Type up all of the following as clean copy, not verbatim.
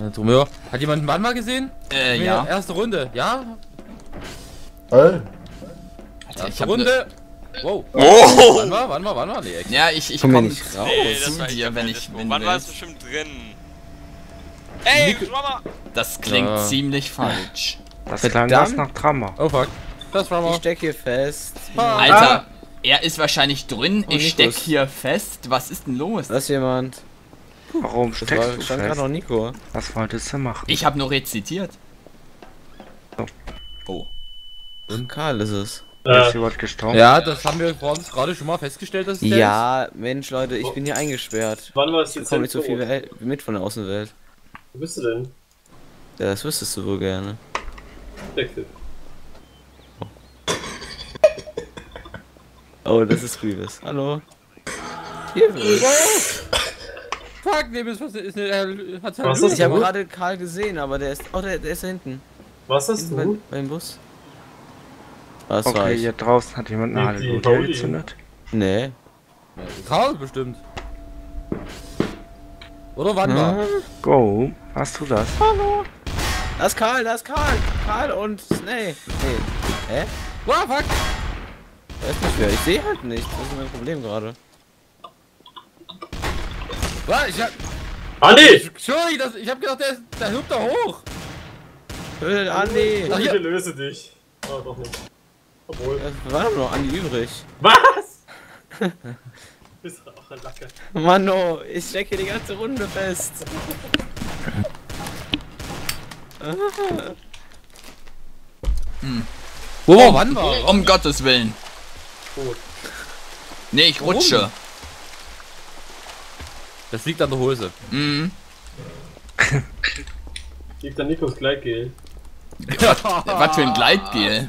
Ja. Hat jemand einen Bann mal gesehen? Ja. Erste Runde, ja? Hey. Alter, erste Runde. Ne... Wow. Oh. Wann war? Nee, ja, ich komm nicht raus. Nee, das war dir, wenn ich bin. Wann warst du bestimmt drin? Ey, Drummer! Das klingt ziemlich falsch. Das klang das nach Drummer. Oh fuck. Das Drummer. Ich steck hier fest. Alter, er ist wahrscheinlich drin. Oh, ich steck hier fest. Was ist denn los? Das ist jemand. Warum steckst du fest? Noch Nico. Was wolltest du machen? Ich hab nur rezitiert. Oh. Oh. Und Karl ist es. Ist jemand gestorben? Ja, das haben wir gerade schon mal festgestellt, dass es ja, Mensch, Leute, ich bin hier eingesperrt. Wann war es jetzt? Ich komm nicht so viel mit von der Außenwelt. Wo bist du denn? Ja, das wüsstest du wohl gerne. Oh, oh, das ist Grievous. Hallo. Hier ist fuck, ne, was ist ne, hat's halt ich habe gerade Karl gesehen, aber der ist, oh, der ist da hinten. Was hast hinten du? Beim Bus. Was okay, war ich? Hier draußen hat jemand eine Halleluja gezündet. Nee. Karl bestimmt. Oder wann war? Go, hast du das? Hallo. Das ist Karl. Karl und Snej. Nee. Hä? Wow, fuck. Das ist nicht schwer. Ich sehe halt nicht. Das ist mein Problem gerade. Was? Ich hab... Andi! Sorry, ich hab gedacht, der hüpft da hoch. Hör, Andi. Ach, bitte löse dich. Oh, doch nicht. Obwohl. Da war doch noch Andi übrig. Was? Du bist auch ein Lacker. Mann, oh, ich stecke die ganze Runde fest. Hm. Oh, wann war? Um Gottes Willen. Tot. Nee, ich rutsche. Das liegt an der Hose. Mhm. Liegt an Nikos Gleitgel. Was für ein Gleitgel?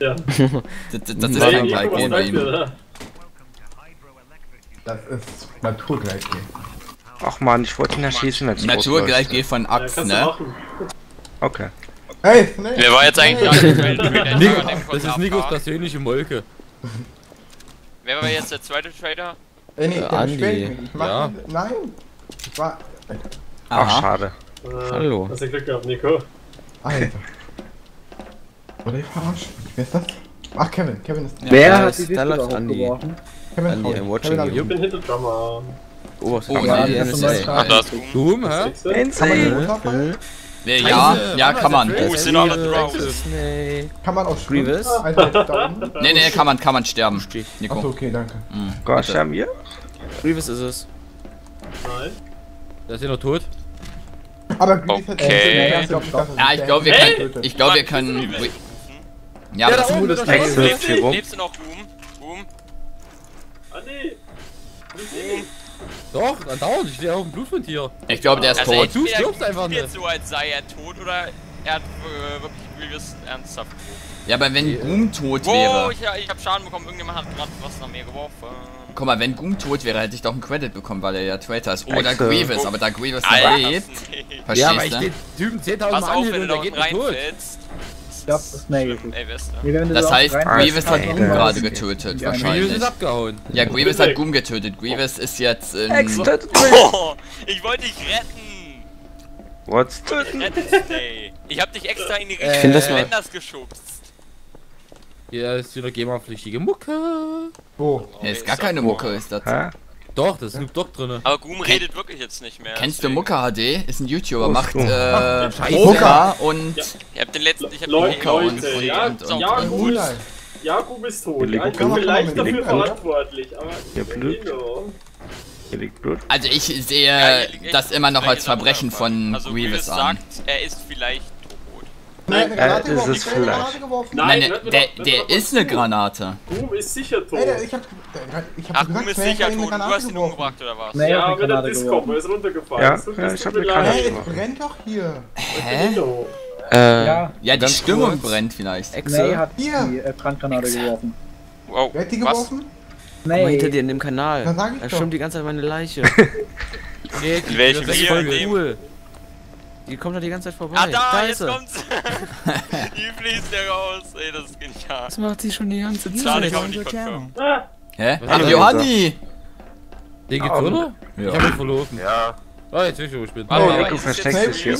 Ja. Das ist kein Gleitgel bei ihm. Das ist Naturgleitgel. Ach man, ich wollte ihn erschießen, wenn es Naturgleitgel von Axt, ne? Okay. Hey, nee. Wer war jetzt eigentlich Das ist Nikos persönliche Molke. Wer war jetzt der zweite Trader? Ey, nee, Andi. Ja. Nein. Ich war... Ach, schade. Hallo. Hast du Glück gehabt, Nico? Alter. Oder ich verarsch. Wer ist das? Ach, Kevin ist... Wer hat die Witze da hochgeworfen? Andi, I'm watching you. Ich bin hinter Drummer. Oh, das ist Doom, hä? Insane! Ja, kann man. Oh, sind alle drauf. Kann man auch sterben? Nee, kann man sterben. Nico. Achso, okay, danke. Gott, sterben wir? Grievous ist es. Nein. Der ist hier noch tot. Aber Grievous hat ja, ich glaube, wir können... Ja, das ist gut. Lebst du noch, Doom? Andi! Doch, dann dauert ich stehe auf dem Blut von dir. Ich glaube, der ist tot. Du stirbst einfach nicht. Jetzt so, als sei er tot oder er hat wirklich ernsthaft. Ja, aber wenn Gum tot wäre. Oh, ich hab Schaden bekommen, irgendjemand hat gerade was nach mir geworfen. Guck mal, wenn Gum tot wäre, hätte ich doch einen Credit bekommen, weil er ja Traitor ist. Oder Grievous, aber da Grievous lebt. Verstehst du? Ja, aber ich den Typen 10.000 Mal anhören und der geht nicht tot. Das heißt, Grievous hat Gum gerade getötet, wahrscheinlich. Grievous ist abgehauen. Ja, Grievous hat Gum getötet. Grievous ist jetzt in... Oh, ich wollte dich retten! What's töten? Ich hab dich extra in die Richtung des Wenders geschubst. Hier ist wieder GEMA-pflichtige Mucke. Oh. Ja, ist gar keine Mucke, ist das. Doch, das ist doch drin. Aber Gum redet wirklich jetzt nicht mehr. Kennst du Mucka HD? Ist ein YouTuber, macht Mucka und... Ich hab den letzten... Mucka und... Ja, Gum ist tot. Ich bin vielleicht dafür verantwortlich, aber... Also ich sehe das immer noch als Verbrechen von Grievous an. Er ist vielleicht tot. Nein, ist es vielleicht. Nein, der ist eine Granate. Gum ist sicher tot. Ach, du bist sicher tot, du hast ihn umgebracht oder was? Nee, ja, mit der Discord ist runtergefallen. Ja, ich hab eine Granate. Hey, es brennt doch hier. Hä? Ja, die Stimmung brennt vielleicht. Exe hat die Brandgranate geworfen. Wow, wer hat die geworfen? Nee. Hinter dir in dem Kanal. Da schwimmt die ganze Zeit meine Leiche. In welchem Video? Die kommt doch die ganze Zeit vorbei. Ah, da, jetzt kommt's! Die fließt ja raus. Ey, das ist genial. Das macht sie schon die ganze Zeit. Schade, ich hab nicht gekommen. Hä? Ach, Johanni! Den geht's, oder? Ja. Ich hab ihn verloren. Ja. Oh, jetzt ich, wo ich bin. Oh, oh, Nico versteckt sich hier.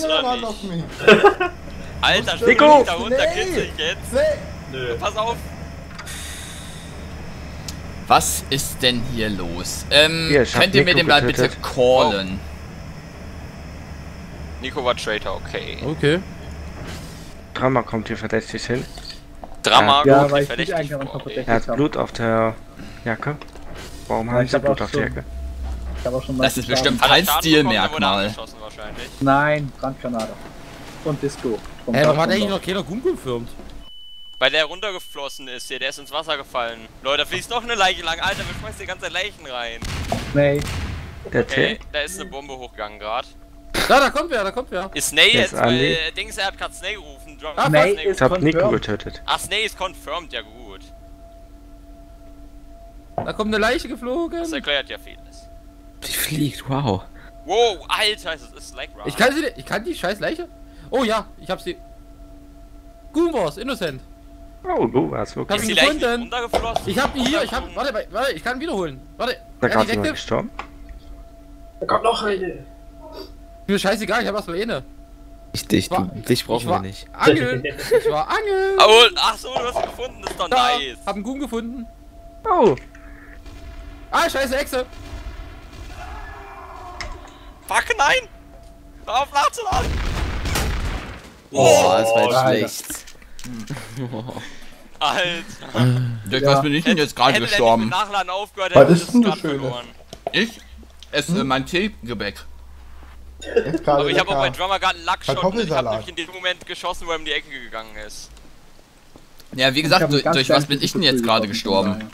Alter, Nico! Da unter kritzelt ich jetzt. Nö. Pass auf. Was ist denn hier los? Hier, könnt ihr mir den mal bitte callen? Oh. Nico war Traitor, okay. Okay. Drama kommt hier verdächtig hin. Drama kommt hier verdächtig hin. Er hat Blut auf der Jacke. Warum habe ich da Blut auf der Jacke? Das ist bestimmt kein Stilmerkmal. Nein, Brandgranate. Und Disco. Warum hat eigentlich noch keiner Gunkel gefilmt? Weil der runtergeflossen ist hier, der ist ins Wasser gefallen. Leute, da fließt noch eine Leiche lang. Alter, wir schmeißen die ganze Leichen rein. Nee. Der okay, da ist eine Bombe hochgegangen gerade. Da kommt wer. Ist Snej jetzt, weil Dings, er hat gerade Snej gerufen. Ich hab Nico getötet. Ach, Snej ist confirmed, ja gut. Da kommt eine Leiche geflogen. Das erklärt ja vieles. Die fliegt, wow. Wow, Alter, es ist like round. Ich kann die scheiß Leiche? Oh ja, ich hab sie. Goomboss, innocent. Oh, du warst wirklich. Ist die Leiche nicht runtergeflossen? Ich hab ihn hier, warte, ich kann ihn wiederholen. Warte. Da kann ich nicht gestorben. Da kommt noch eine. Mir scheißegal, ich hab erstmal eine. Dich brauchen wir nicht. Angeln! Ich war angeln! Oh, ach so, du hast ihn gefunden, das ist doch nice. Hab einen Goom gefunden. Oh. Ah, scheiße, Echse. Fuck, nein! Hör auf nachzuladen! Oh, das war jetzt schlecht. Alter! Dirk, was bin ich denn jetzt gerade gestorben? Ich nachladen aufgehört, was ist denn das Schöne? Ich esse mein Teegebäck. Aber ich habe auch bei Drummer gerade einen Luckshot und ich habe nämlich in dem Moment geschossen, wo er um die Ecke gegangen ist. Ja, wie gesagt, durch was bin ich denn jetzt gerade gestorben?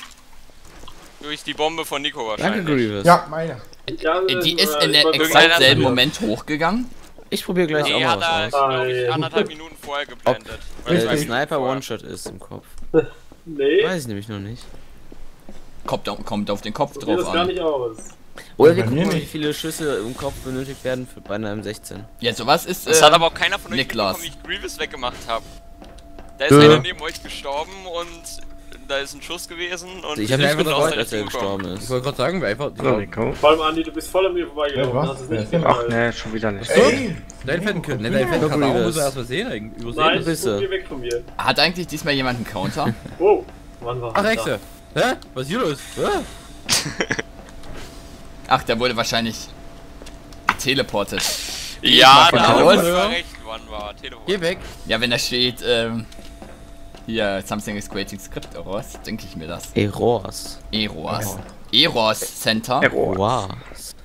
Durch die Bombe von Nico wahrscheinlich. Danke, Grievous. Ja, meine. Die ist in der exakt selben Moment hochgegangen. Ich probiere gleich auch mal was aus. Glaub ich, 1,5 Minuten vorher geblendet. Weil der Sniper One-Shot ist im Kopf. Nee. Weiß ich nämlich noch nicht. Kommt auf den Kopf drauf an. Das gar nicht aus. Oder wir gucken, wie viele Schüsse im Kopf benötigt werden für bei einer M16. Ja, sowas ist. Das hat aber auch keiner von euch mitbekommen, wie ich Grievous weggemacht habe. Da ist einer neben euch gestorben und da ist ein Schuss gewesen und ich habe nicht gedacht, dass er gestorben ist. Ich wollte gerade sagen, wir einfach. Vor allem, Andi, du bist voll an mir vorbeigelaufen. Ach ne, schon wieder nicht. Dein Fettenkind, dein Fettenkind, aber muss er erstmal sehen. Nein, geh weg von mir. Hat eigentlich diesmal jemand einen Counter? Wow, wann war das? Ach, Hexe. Hä? Was ist hier los? Ach, der wurde wahrscheinlich teleportet. Ja, da war recht, wann war teleportet. Geh weg. Ja, wenn da steht, hier, something is creating script errors, denke ich mir das. Errors Center. Errors.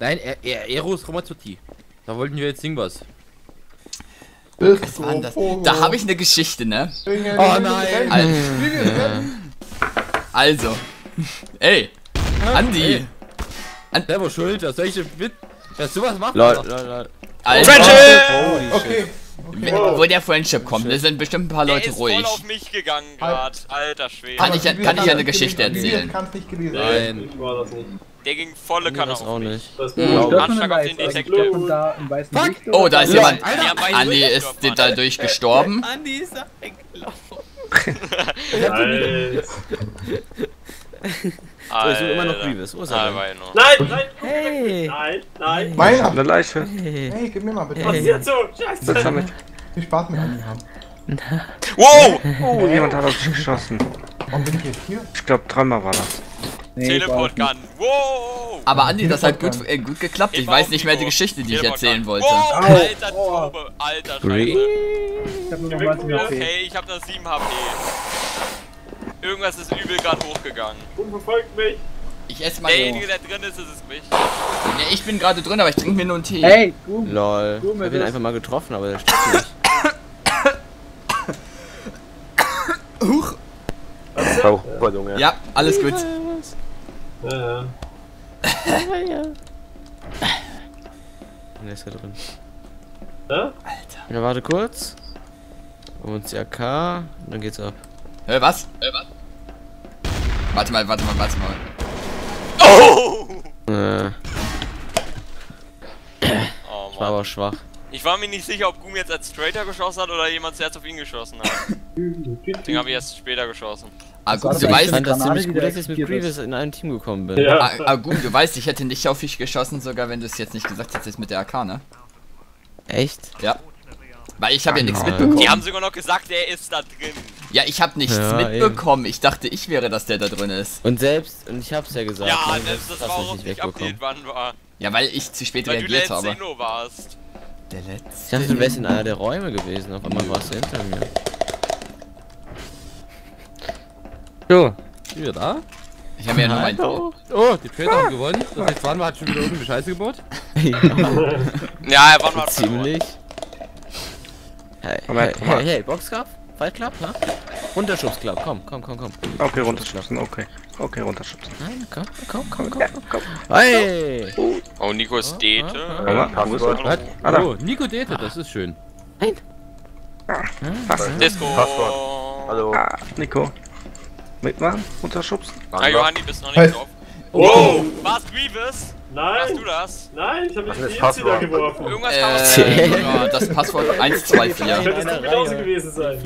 Nein, Eros Romazzotti. Da wollten wir jetzt irgendwas. Was war das? Da habe ich eine Geschichte, ne? Oh nein. Also. Ey. Andi. Der war schuld, dass solche Witz. Dass sowas macht. Leute. Friendship! Okay. Wo der Friendship kommt, da sind bestimmt ein paar Leute ruhig. Der ist voll auf mich gegangen gerade, alter Schwede. Kann ich eine Geschichte erzählen? Nein. Der ging volle Kanne auf mich. Oh, da ist jemand. Andi ist dadurch gestorben. Andi ist da weggelaufen. Ich bin immer noch Grievous. Wo ist er? Nein! Meine hat eine Leiche. Hey, gib mir mal bitte. Was ist jetzt so? Scheiße! Das habe ich. Viel Spaß mit Andi haben. Wow! Oh, jemand hat auf mich geschossen. Warum bin ich jetzt hier? Ich glaube, dreimal war das. Teleport-Gun. Wow! Aber Andi, das hat gut geklappt. Ich weiß nicht mehr die Geschichte, die ich erzählen wollte. Wow, alter Taube! Alter Scheiße! Okay, ich hab das 7 HP. Irgendwas ist übel gerade hochgegangen. Und verfolgt mich. Ich esse mal. Derjenige, der drin ist, ist es mich. Ja, ich bin gerade drin, aber ich trinke mir nur einen Tee. Hey, Goom. Lol. Ich hab ihn einfach mal getroffen, aber der stimmt nicht. Huch. Oh, pardon, ja. Ja, alles gut. Ja. Der ist da drin. Alter. Ja, warte kurz. Und die AK. Und dann geht's ab. Was? Warte mal. Oh! Ich war aber schwach. Ich war mir nicht sicher, ob Gumi jetzt als Traitor geschossen hat oder jemand zuerst auf ihn geschossen hat. Deswegen habe ich erst später geschossen. Agum, du weißt, dass ich mit Grievous in einem Team gekommen bin. Ja. Agum, du weißt, ich hätte nicht auf dich geschossen, sogar wenn du es jetzt nicht gesagt hättest mit der AK, ne? Echt? Ja. Weil ich habe ja nichts mitbekommen. Die haben sogar noch gesagt, er ist da drin. Ja, ich habe nichts mitbekommen. Eben. Ich dachte, ich wäre, dass der da drin ist. Und selbst, und ich hab's ja gesagt. Ja, nein, das war auch nicht abgeht, wann war. Ja, weil ich zu spät reagiert habe. Weil du Leno warst. Der letzte. Ich dachte, du wärst in einer der Räume gewesen. Auf einmal warst du hinter mir. So, sind wir da? Ich habe ja noch einen. Oh, die Trader haben gewonnen. Das heißt, Wanwa hat schon wieder irgendeine Scheiße gebaut. Ja, Wanwa hat ziemlich. Hey, hey, Boxkampf? Fallklapp, ha? Runterschubsklapp, komm. Okay, runterschubsen, okay, runterschubsen. Nein, komm. Hey! Oh, Nico ist Dete. Oh, Nico Dete, das ist schön. Nein! Disco! Hallo! Nico! Mitmachen, runterschubsen. Ah, Johanni, bist noch nicht drauf. Wow! War's Grievous? Nein! Warst du das? Nein, ich hab mich nicht da geworfen. Irgendwas ja, das Passwort 124. Das könnte genauso gewesen sein.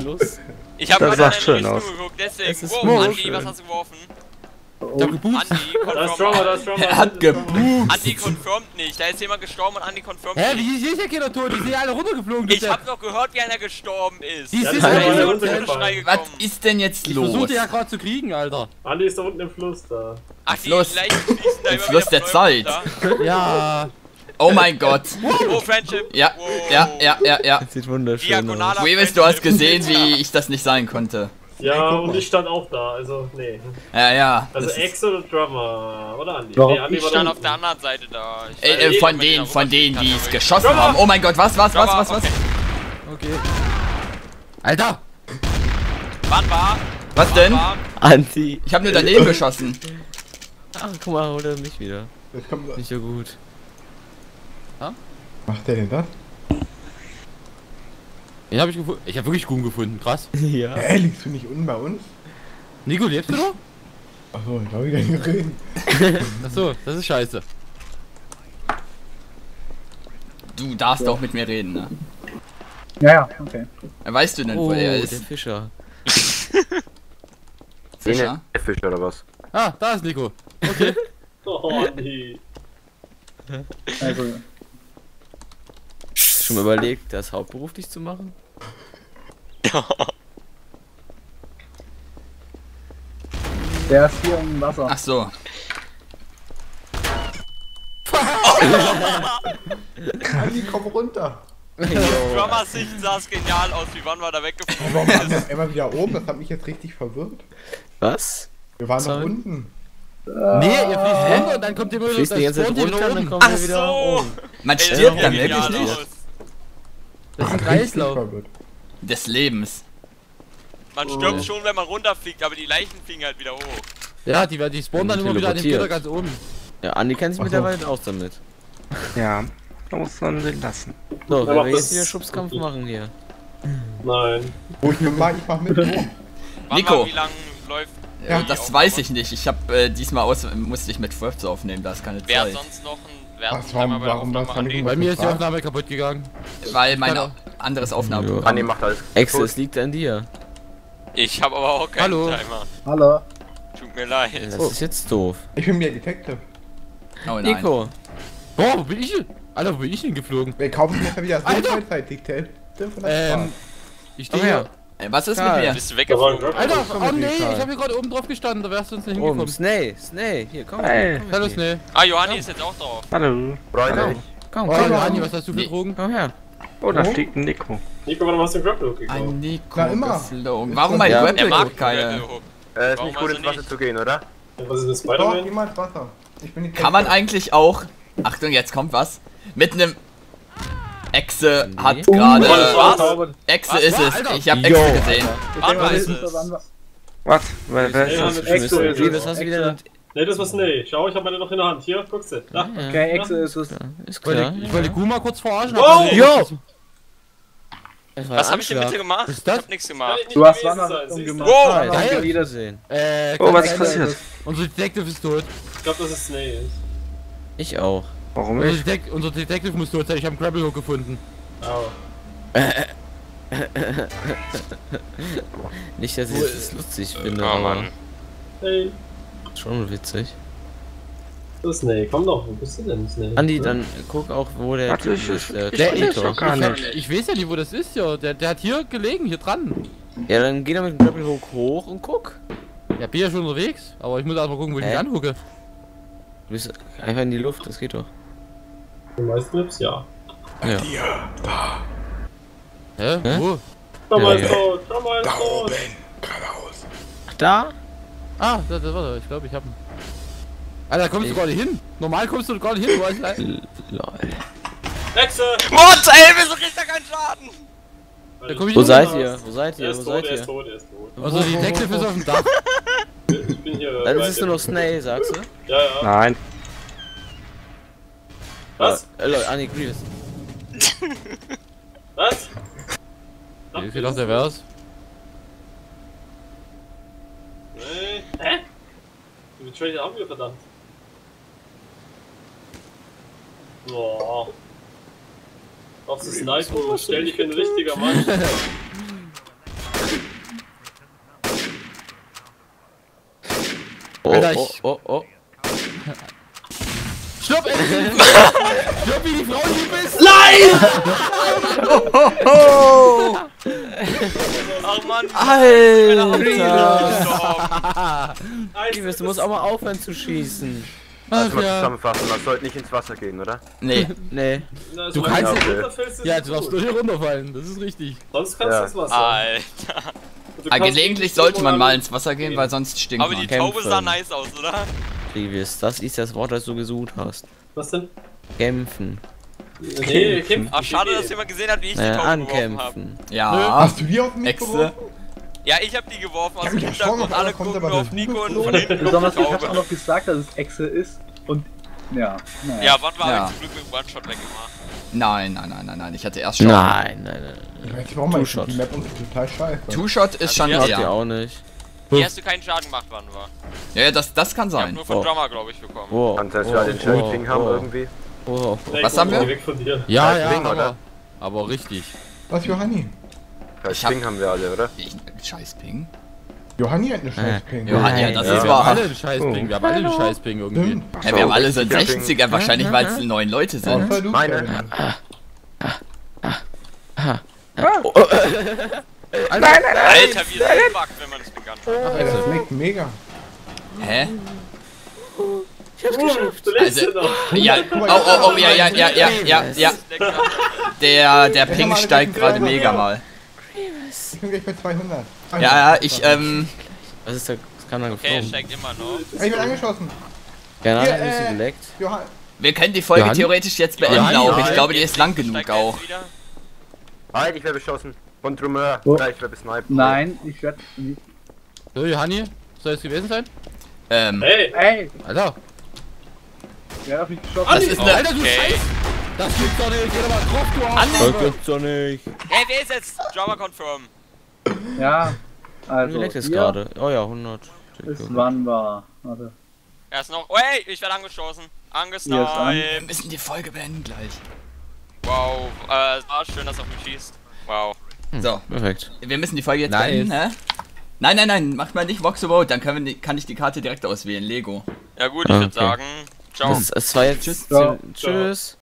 Ich hab das sah schön aus. Geguckt, deswegen. Wow, Andi, was hast du geworfen? Oh. Andi, das ist Trauma. Er hat geboost. Andi confirmt nicht. Da ist jemand gestorben und Andi confirmt nicht. Hä, wie ist ja keiner tot? Die sind ja alle runtergeflogen. Ich hab doch gehört, wie einer gestorben ist. Die sind alle runtergefallen. Was ist denn jetzt los? Ich versuchte ja gerade zu kriegen, Alter. Andi ist da unten im Fluss da. Ach, Fluss. Im Fluss der Zeit. Ja. Oh mein Gott. Oh, Friendship. Ja. Das sieht wunderschön aus. Weavis, du hast gesehen, wie ich das nicht sein konnte. Ja, und ich stand auch da, also, nee. Ja. Also, Exe oder Drummer, oder Andi? Nee, Andi stand auf der anderen Seite da. Von denen, die es geschossen haben. Oh mein Gott, was? Okay. Alter! Wanwa? Was denn? Andi. Ich hab nur daneben geschossen. Ach, guck mal, holt er mich wieder. Nicht so gut. Ha? Macht der denn das? Den hab ich gefunden. Ich hab wirklich Gum gefunden, krass. Ja. Hä, liegst du nicht unten bei uns? Nico, lebst du noch? Achso, ich glaube, ich kann nicht reden. Achso, das ist scheiße. Du darfst doch mit mir reden, ne? Ja, okay. Weißt du denn, wo er ist? Der Fischer. Fischer? Der Fischer oder was? Ah, da ist Nico. Okay. Oh, nee. Also, schon mal überlegt, das hauptberuflich zu machen? Ja. Der ist hier im Wasser. Ach so. Andi, komm runter. Drummers Sicht sah es genial aus, wie Wanwa da weggeflogen. Warum waren wir immer wieder oben? Das hat mich jetzt richtig verwirrt. Was? Wir waren noch unten. Nee, ihr fliegt runter und dann kommt ihr nur das runter. Ach so. Man stirbt dann wirklich nicht. Das ist ein Kreislauf des Lebens. Man stirbt schon, wenn man runterfliegt, aber die Leichen fliegen halt wieder hoch. Ja, die spawnen dann immer wieder an dem Gitter ganz oben. Ja, Andi kennt sich mittlerweile aus damit. Ja, da muss man den lassen. So, wenn wir jetzt wieder Schubskampf machen hier. Nein. Wo ich mir mag, ich mach mit. Nico, wie lange läuft? Ja, das weiß ich nicht. Ich hab diesmal musste ich mit Furfs aufnehmen, da ist keine Zeit. Wer sonst noch ein. Bei mir ist die Aufnahme kaputt gegangen. Weil meine anderes Aufnahme. Andi macht alles. Exe, es liegt an dir. Ich habe aber auch keinen Timer. Hallo. Tut mir leid. Das ist jetzt doof. Ich bin mir Detective. Oh nein. Nico. Boah, wo bin ich denn? Alter, wo bin ich denn geflogen? Wir kaufen mir wieder Zeit-Detective. Ich stehe hier. Was ist mit mir? Bist du weggeflogen? Alter, oh nee, ich hab hier gerade oben drauf gestanden, da wärst du uns nicht hingekommen. Snej, hier, komm. Hallo, Snej. Ah, Johanni ist jetzt auch drauf. Hallo. Komm, Johanni, was hast du für Drogen? Komm her. Oh, da steht ein Nico. Nico, warum hast du den Grapple-Hook gekauft? Ein Nico geflogen. Warum mein Grapple-Hook? Ist nicht gut, ins Wasser zu gehen, oder? Was ist das, Spider-Man? Niemals Wasser. Kann man eigentlich auch... Achtung, jetzt kommt was. Mit einem... Exe hat gerade. Exe ist es. Alter. Ich hab Exe gesehen. Was? Wer ist das? Exe ist es. Ne, das war Snej. Schau, ich hab meine noch in der Hand. Hier, guckst du. Da. Okay, Exe ist es. Ist klar. Ich wollte Guma kurz verarschen. Wow! Jo! Was hab ich denn bitte gemacht? Ich hab nix gemacht. Du hast Wanwa umgemacht. Wow! Danke, wiedersehen. Oh, was ist passiert? Unser Detective ist tot. Ich glaub, dass es Snej ist. Ich auch. Warum nicht? Unser Detective muss tot sein, ich habe einen Grapple-Hook gefunden. Au. Nicht, dass ich es lustig finde, aber... Hey. Schon witzig. So, Snej, komm doch, wo bist du denn, Snej? Andi, dann guck auch, wo der Typ ist. Der Editor. Ich weiß ja nicht, wo das ist, ja. Der hat hier gelegen, hier dran. Ja, dann geh doch mit dem Doppelhook hoch und guck. Ja, bin ja schon unterwegs, aber ich muss erstmal gucken, wo ich mich angucke. Du bist einfach in die Luft, das geht doch. Du meinst Trips? Ja. Ja. Hä? Wo? Da mal tot, da mal tot. Da oben, geradeaus. Da? Ah, das war doch, ich glaube, ich hab ihn. Alter, kommst du gar nicht hin? Normal kommst du gar nicht hin, weißt du? Lol. Hexe! Mord, ey, wieso kriegt er keinen Schaden? Da komm ich nicht. Wo seid ihr? Wo seid ihr? Wo seid ihr? Er ist tot, er ist tot. Also die Hexe ist auf dem Dach. Ich bin hier. Dann ist es nur noch Snej, sagst du? Ja, ja. Nein. Was? Lol, Anni, Grievous. Was? Wie viel noch der wär's? Nee. Hä? Du bist schon auch wieder verdammt. Boah. Auf das Sniper, stell dich ein richtiger Mann. Oh. Stopp, ey! Stopp, wie die Frau hier bist! Nein! Oh. Ach man! Alter! Grievous, du musst auch mal aufhören zu schießen. Also mal zusammenfassen, man sollte nicht ins Wasser gehen, oder? Nee. Du kannst nicht. Ja, du darfst nur hier runterfallen, das ist richtig. Sonst kannst du ins Wasser. Alter. Gelegentlich sollte man mal ins Wasser gehen, weil sonst stinkt man. Aber die Taube sah nice aus, oder? Grievous, das ist das Wort, das du gesucht hast. Was denn? Kämpfen. Nee, kämpfen. Ach, schade, dass jemand gesehen hat, wie ich die Taube ankämpfen geworfen habe. Ja. Hast du die auf mich geworfen? Ja, ich hab die geworfen. Also ich hab alle gucken auf Nico und von hinten auf die Taube. Ich hab auch noch gesagt, dass es Exe ist und... Ja. Ja, wann war ich zum Glück mit dem One-Shot weggemacht? Nein, ich hatte erst schon. Nein. Ich brauch mal die Map und total scheiße. Two-Shot ist schon ja auch nicht. Hier hast du keinen Schaden gemacht, wann war? Ja, das kann sein. Ich hab nur von Drummer, glaube ich, bekommen. Wow. Kannst du ja den schönen Ding haben irgendwie? Wow. Was haben wir? Ja, Ding, oder? Aber richtig. Was, Johanni? Scheiß Ping haben wir alle, oder? Scheiß Ping? Johanni hat eine Scheiß Ping. Johanni, ja, das ist wahr. Wir haben alle einen Scheiß Ping, wir haben alle einen Scheiß Ping irgendwie. Ja, wir haben alle so einen 60er, wahrscheinlich, weil es 9 Leute sind. Meine. Alter, wie das buggt, wenn man das begangen hat. Alter, das schmeckt mega. Hä? Ich hab's geschafft. Also, ja, ja. Der Ping steigt gerade mega mal. Ich bin gleich bei 200. Ja, ich. Was ist da? Das kann man geflogen. Okay, steigt immer noch. Ich bin angeschossen. Genau, ein bisschen geleckt. Wir können die Folge theoretisch jetzt beenden auch. Ich glaube, die ist lang genug auch. Halt, ich werde beschossen. Von Drummer, gleich werde besniped. Nein, ich werde nicht. So, Johanni, soll es gewesen sein? Hey! Alter! Wer darf mich geschossen? Das ist ne... Alter, du Scheiß! Das gibt's doch nicht! Geh doch mal drauf, du Arsch! Das gibt's doch nicht! Hey, wer ist jetzt? Drummer confirm! Ja, also... Wie leckt es gerade? Oh ja, 100. Bis wann war? Warte. Er ist noch... Oh hey, ich werde angeschossen! Angesniped! Wir müssen die Folge beenden gleich. Wow, es war schön, dass er auf mich schießt. Wow. So, perfekt. Wir müssen die Folge jetzt beenden, hä? Nein, macht mal nicht Vox Vote, dann können wir, kann ich die Karte direkt auswählen, Lego. Ja gut, ich würde sagen, ciao. Es war jetzt, tschüss.